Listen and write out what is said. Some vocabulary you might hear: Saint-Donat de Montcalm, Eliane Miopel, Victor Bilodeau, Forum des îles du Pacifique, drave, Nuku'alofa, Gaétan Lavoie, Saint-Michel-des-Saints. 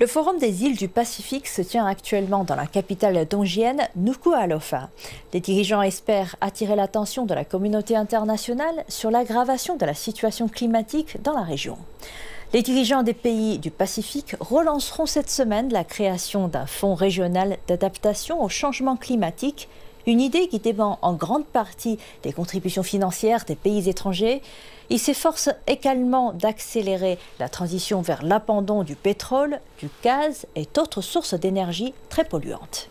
Le Forum des îles du Pacifique se tient actuellement dans la capitale tongienne, Nuku'alofa. Les dirigeants espèrent attirer l'attention de la communauté internationale sur l'aggravation de la situation climatique dans la région. Les dirigeants des pays du Pacifique relanceront cette semaine la création d'un fonds régional d'adaptation au changement climatique, une idée qui dépend en grande partie des contributions financières des pays étrangers. Il s'efforce également d'accélérer la transition vers l'abandon du pétrole, du gaz et d'autres sources d'énergie très polluantes.